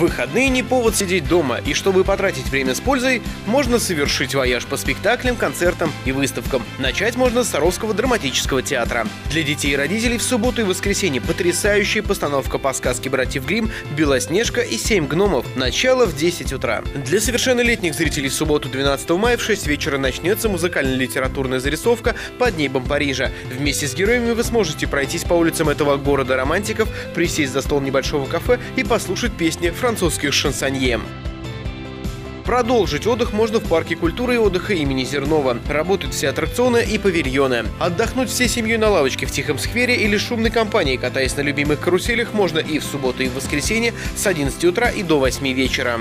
Выходные не повод сидеть дома, и чтобы потратить время с пользой, можно совершить вояж по спектаклям, концертам и выставкам. Начать можно с Саровского драматического театра. Для детей и родителей в субботу и воскресенье потрясающая постановка по сказке «Братьев Гримм» «Белоснежка и 7 гномов». Начало в 10 утра. Для совершеннолетних зрителей в субботу 12 мая в 6 вечера начнется музыкально-литературная зарисовка «Под небом Парижа». Вместе с героями вы сможете пройтись по улицам этого города романтиков, присесть за стол небольшого кафе и послушать песни французских шансонье. Продолжить отдых можно в парке культуры и отдыха имени Зернова. Работают все аттракционы и павильоны. Отдохнуть всей семьей на лавочке в тихом сквере или шумной компании, катаясь на любимых каруселях, можно и в субботу, и в воскресенье с 11 утра и до 8 вечера.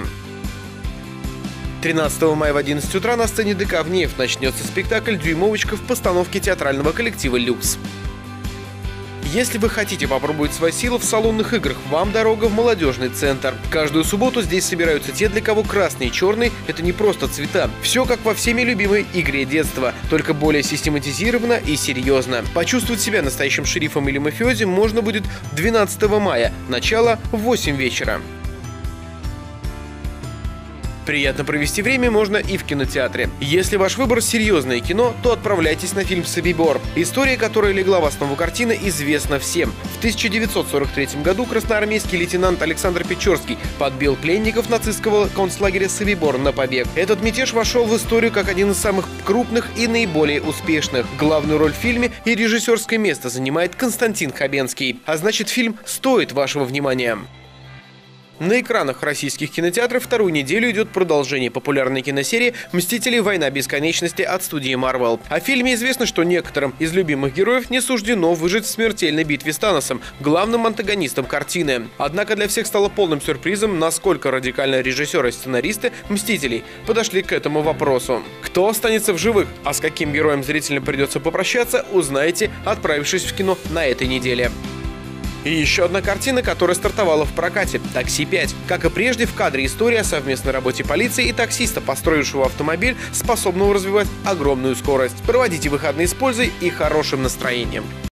13 мая в 11 утра на сцене ДК «Внеев» начнется спектакль «Дюймовочка» в постановке театрального коллектива «Люкс». Если вы хотите попробовать свои силы в салонных играх, вам дорога в молодежный центр. Каждую субботу здесь собираются те, для кого красный и черный – это не просто цвета. Все как во всеми любимой игре детства, только более систематизированно и серьезно. Почувствовать себя настоящим шерифом или мафиози можно будет 12 мая, начало в 8 вечера. Приятно провести время можно и в кинотеатре. Если ваш выбор – серьезное кино, то отправляйтесь на фильм «Собибор». История, которая легла в основу картины, известна всем. В 1943 году красноармейский лейтенант Александр Печерский подбил пленников нацистского концлагеря «Собибор» на побег. Этот мятеж вошел в историю как один из самых крупных и наиболее успешных. Главную роль в фильме и режиссерское место занимает Константин Хабенский. А значит, фильм стоит вашего внимания. На экранах российских кинотеатров вторую неделю идет продолжение популярной киносерии «Мстители: Война бесконечности» от студии Marvel. О фильме известно, что некоторым из любимых героев не суждено выжить в смертельной битве с Таносом, главным антагонистом картины. Однако для всех стало полным сюрпризом, насколько радикально режиссеры и сценаристы «Мстителей» подошли к этому вопросу. Кто останется в живых, а с каким героем зрителям придется попрощаться, узнаете, отправившись в кино на этой неделе. И еще одна картина, которая стартовала в прокате – «Такси-5». Как и прежде, в кадре история о совместной работе полиции и таксиста, построившего автомобиль, способного развивать огромную скорость. Проводите выходные с пользой и хорошим настроением.